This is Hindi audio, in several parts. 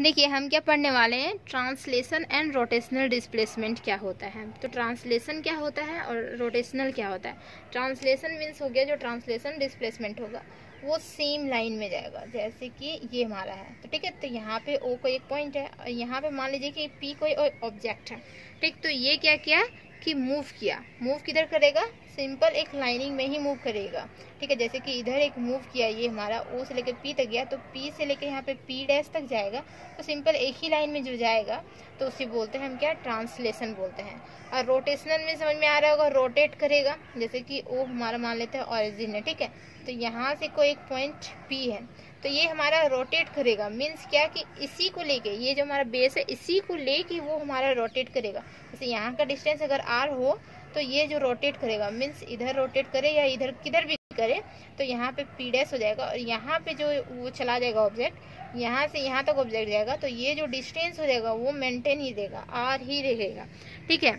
देखिए हम क्या पढ़ने वाले हैं, ट्रांसलेशन एंड रोटेशनल डिस्प्लेसमेंट क्या होता है। तो ट्रांसलेशन क्या होता है और रोटेशनल क्या होता है। ट्रांसलेशन मीन्स हो गया जो ट्रांसलेशन, डिस्प्लेसमेंट होगा वो सेम लाइन में जाएगा, जैसे कि ये हमारा है तो ठीक है। तो यहाँ पे ओ कोई एक पॉइंट है और यहाँ पे मान लीजिए कि पी कोई ऑब्जेक्ट है ठीक। तो ये क्या किया कि मूव किया। मूव किधर करेगा, सिंपल एक लाइनिंग में ही मूव करेगा ठीक है। जैसे कि इधर एक मूव किया, ये हमारा ओ से लेकर पी तक गया तो पी से लेकर यहाँ पे पी डैश तक जाएगा। तो सिंपल एक ही लाइन में जो जाएगा तो उसे बोलते हैं हम क्या, ट्रांसलेशन बोलते हैं। और रोटेशनल में समझ में आ रहा होगा, रोटेट करेगा। जैसे कि ओ हमारा मान लेते हैं ऑरिजिन है ठीक है। तो यहाँ से कोई एक पॉइंट पी है तो ये हमारा रोटेट करेगा, मीन्स क्या कि इसी को लेके, ये जो हमारा बेस है इसी को लेके वो हमारा रोटेट करेगा। जैसे यहाँ का डिस्टेंस अगर आर हो तो ये जो रोटेट करेगा मीन्स इधर रोटेट करे या इधर किधर भी करे तो यहाँ पे पी डैश हो जाएगा। और यहाँ पे जो वो चला जाएगा ऑब्जेक्ट, यहाँ से यहाँ तक ऑब्जेक्ट जाएगा तो ये जो डिस्टेंस हो जाएगा वो मेंटेन ही देगा, आर ही रहेगा ठीक है।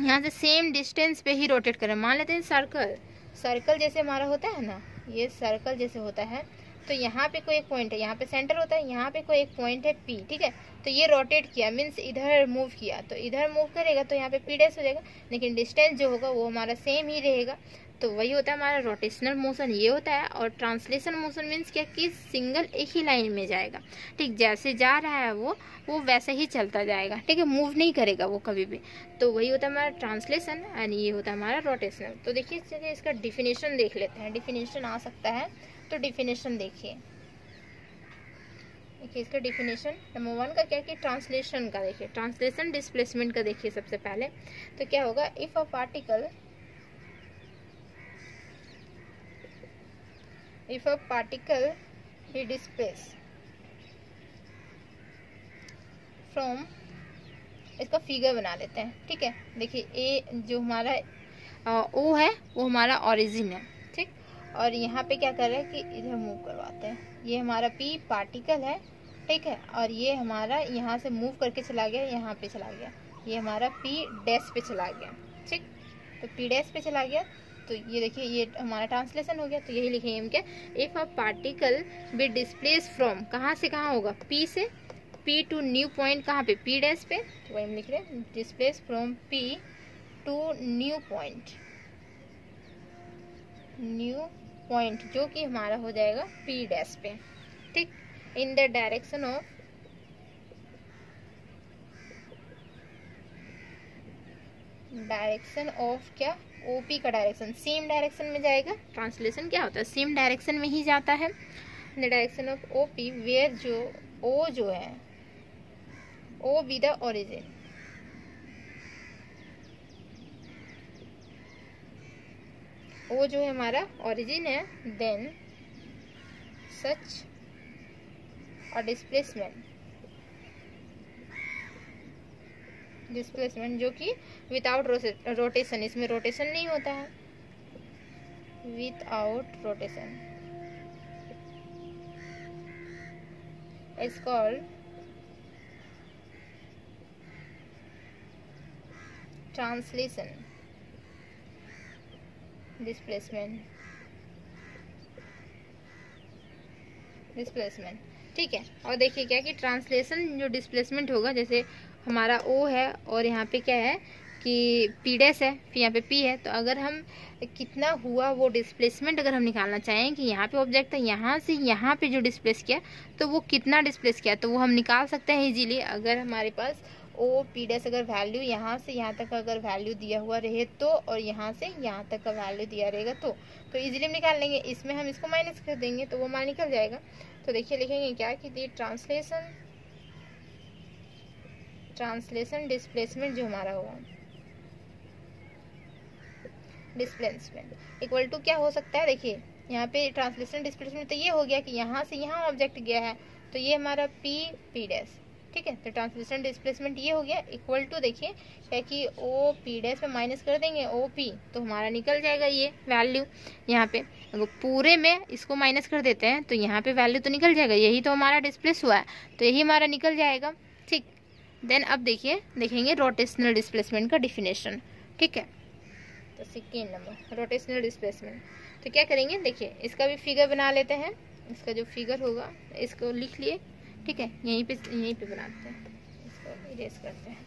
यहाँ से सेम डिस्टेंस पे ही रोटेट करें। मान लेते हैं सर्कल, सर्कल जैसे हमारा होता है ना, ये सर्कल जैसे होता है तो यहाँ पे कोई एक पॉइंट है, यहाँ पे सेंटर होता है, यहाँ पे कोई एक पॉइंट है पी ठीक है। तो ये रोटेट किया मीन्स इधर मूव किया तो इधर मूव करेगा तो यहाँ पे पी डैश हो जाएगा, लेकिन डिस्टेंस जो होगा वो हमारा सेम ही रहेगा। तो वही होता है हमारा रोटेशनल मोशन, ये होता है। और ट्रांसलेशन मोशन मीन्स क्या कि सिंगल एक ही लाइन में जाएगा ठीक, जैसे जा रहा है वो वैसे ही चलता जाएगा ठीक है, मूव नहीं करेगा वो कभी भी। तो वही होता है हमारा ट्रांसलेशन एंड ये होता है हमारा रोटेशनल। तो देखिए चलिए इसका डिफिनेशन देख लेते हैं, डिफिनेशन आ सकता है तो डिफिनेशन देखिए। देखिए इसका डिफिनेशन नंबर 1 का क्या है कि ट्रांसलेशन का, देखिए ट्रांसलेशन डिस्प्लेसमेंट का। देखिए सबसे पहले तो क्या होगा, if a particle is displaced from, इसका फिगर बना लेते हैं ठीक है। देखिए ए जो हमारा ओ है वो हमारा ऑरिजिन है ठीक, और यहाँ पे क्या कर रहे हैं कि इधर मूव करवाते हैं। ये हमारा पी पार्टिकल है ठीक है, और ये हमारा यहाँ से मूव करके चला गया, यहाँ पे चला गया, ये हमारा पी डैश पे चला गया ठीक। तो पी डैश पे चला गया तो ये देखिए ये हमारा ट्रांसलेशन हो गया। तो यही लिखेंगे हम क्या, if a particle B displace from, कहाँ से कहाँ होगा, पी से पी टू न्यू पॉइंट, कहाँ पे पी डैश पे, तो वही हम लिख रहे हैं displace from P to new point, जो कि हमारा हो जाएगा पी डैश पे ठीक। इन द डायरेक्शन ऑफ क्या, ओपी का डायरेक्शन, सेम डायरेक्शन में जाएगा। ट्रांसलेशन क्या होता है, सेम डायरेक्शन में ही जाता है, in the direction of OP where जो ओ जो है, O be the origin, O जो है हमारा ऑरिजिन है, देन सच और डिस्प्लेसमेंट जो कि विदाउट रोटेशन, इसमें रोटेशन नहीं होता है, without rotation is called translation displacement ठीक है। और देखिए क्या कि ट्रांसलेशन जो डिस्प्लेसमेंट होगा, जैसे हमारा ओ है और यहाँ पे क्या है कि पी डैश है, फिर यहाँ पे पी है, तो अगर हम कितना हुआ वो डिस्प्लेसमेंट अगर हम निकालना चाहें कि यहाँ पे ऑब्जेक्ट है, यहाँ से यहाँ पे जो डिस्प्लेस किया तो वो कितना डिस्प्लेस किया, तो वो हम निकाल सकते हैं इजीली। अगर हमारे पास ओ पी डैश अगर वैल्यू यहाँ से यहाँ तक अगर वैल्यू दिया हुआ रहे तो, और यहाँ से यहाँ तक का वैल्यू दिया रहेगा तो इजीली हम निकाल लेंगे। इसमें हम इसको माइनस कर देंगे तो वो हमारा निकल जाएगा। तो देखिए लिखेंगे क्या कि दी ट्रांसलेशन डिस्प्लेसमेंट जो हमारा होगा, डिस्प्लेसमेंट इक्वल टू क्या हो सकता है, देखिए यहाँ पे ट्रांसलेशन डिस्प्लेसमेंट तो ये हो गया कि यहाँ से यहाँ ऑब्जेक्ट गया है तो ये हमारा पी पी डैश ठीक है। तो ट्रांसलेशन डिस्प्लेसमेंट ये हो गया इक्वल टू, देखिए क्या कि ओ पी डैश पे माइनस कर देंगे ओ पी तो हमारा निकल जाएगा ये वैल्यू। यहाँ पे अगर पूरे में इसको माइनस कर देते हैं तो यहाँ पे वैल्यू तो निकल जाएगा, यही तो हमारा डिस्प्लेस हुआ है तो यही हमारा निकल जाएगा ठीक। देन अब देखेंगे रोटेशनल डिस्प्लेसमेंट का डिफिनेशन ठीक है। तो 16 नंबर रोटेशनल डिस्प्लेसमेंट, तो क्या करेंगे देखिए इसका भी फिगर बना लेते हैं। इसका जो फिगर होगा इसको लिख लिए ठीक है, यहीं पे बनाते हैं, इसको इरेज करते हैं।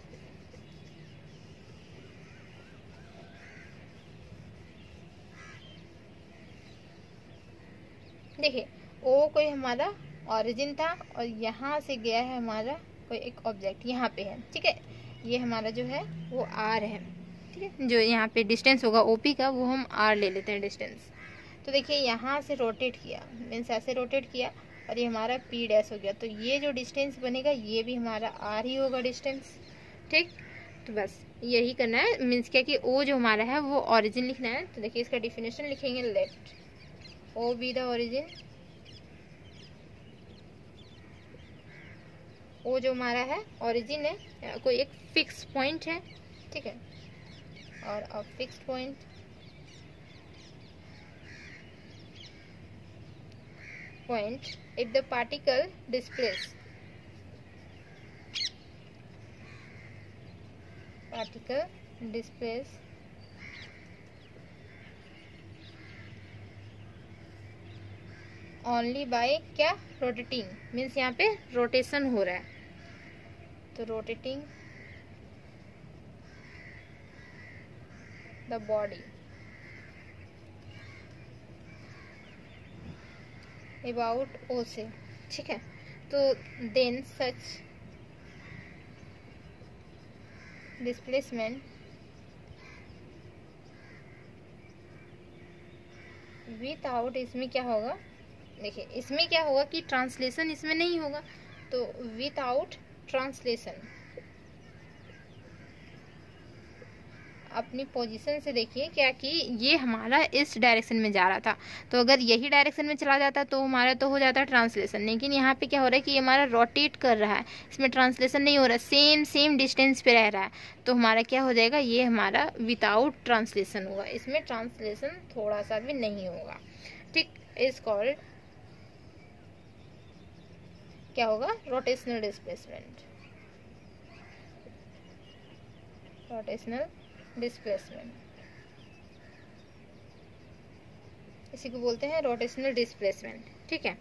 देखिए ओ कोई हमारा ऑरिजिन था और यहाँ से गया है हमारा कोई एक ऑब्जेक्ट, यहाँ पे है, ठीक है। ये हमारा जो है वो आर है, ठीक है, जो यहाँ पे डिस्टेंस होगा ओपी का, वो हम आर ले लेते हैं डिस्टेंस। तो देखिए यहाँ से रोटेट किया, मीन्स ऐसे रोटेट किया और ये हमारा पी डैश हो गया, तो ये जो डिस्टेंस बनेगा ये भी हमारा आर ही होगा डिस्टेंस, ठीक। तो बस यही करना है, मीन्स क्या कि ओ जो हमारा है वो ऑरिजिन लिखना है। तो देखिए इसका डिफिनेशन लिखेंगे let O be the origin, O जो हमारा है ऑरिजिन है, कोई एक फिक्स पॉइंट है, ठीक है, और a fix point if the particle displace, only by क्या रोटेटिंग, मीन्स यहाँ पे रोटेशन हो रहा है, तो rotating the body about O से, ठीक है। तो देन सच डिस्प्लेसमेंट विदाउट, इसमें क्या होगा, देखिए इसमें क्या होगा कि ट्रांसलेशन इसमें नहीं होगा, तो विदाउट ट्रांसलेशन अपनी पोजीशन से देखिए क्या कि ये हमारा इस डायरेक्शन में जा रहा था, तो अगर यही डायरेक्शन में चला जाता तो हमारा तो हो जाता ट्रांसलेशन, लेकिन यहाँ पे क्या हो रहा है कि ये हमारा रोटेट कर रहा है, इसमें ट्रांसलेशन नहीं हो रहा, सेम डिस्टेंस पे रह रहा है, तो हमारा क्या हो जाएगा, ये हमारा विदाउट ट्रांसलेशन होगा, इसमें ट्रांसलेशन थोड़ा सा भी नहीं होगा, ठीक। इज कॉल्ड क्या होगा, रोटेशनल डिस्प्लेसमेंट, इसी को बोलते हैं रोटेशनल डिस्प्लेसमेंट, ठीक है।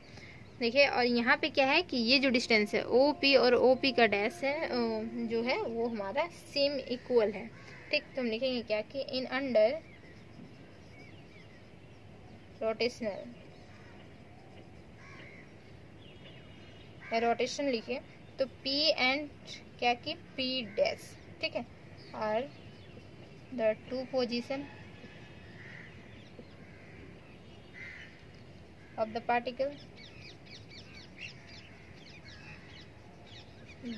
देखिए और यहाँ पे क्या है कि ये जो डिस्टेंस है ओ पी और ओ पी का डैश है जो है वो हमारा सेम इक्वल है, ठीक। तो हम लिखेंगे क्या कि इन अंडर रोटेशनल, रोटेशन लिखे तो पी एंड क्या कि पी डैश, ठीक है, और the two position of the particle,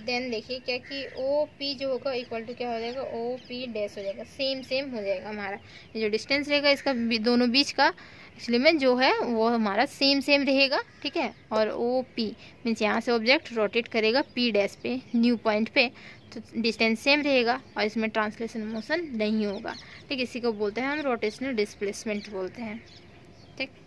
then देखिए क्या कि OP जो होगा इक्वल टू क्या हो जाएगा, OP डैश हो जाएगा, सेम हो जाएगा हमारा, ये जो डिस्टेंस रहेगा इसका दोनों बीच का एक्चुअली में जो है वो हमारा सेम रहेगा, ठीक है। और OP मीन्स यहाँ से ऑब्जेक्ट रोटेट करेगा P डैश पे, न्यू पॉइंट पे, तो डिस्टेंस सेम रहेगा और इसमें ट्रांसलेशन मोशन नहीं होगा, ठीक। इसी को बोलते हैं हम रोटेशनल डिस्प्लेसमेंट बोलते हैं, ठीक।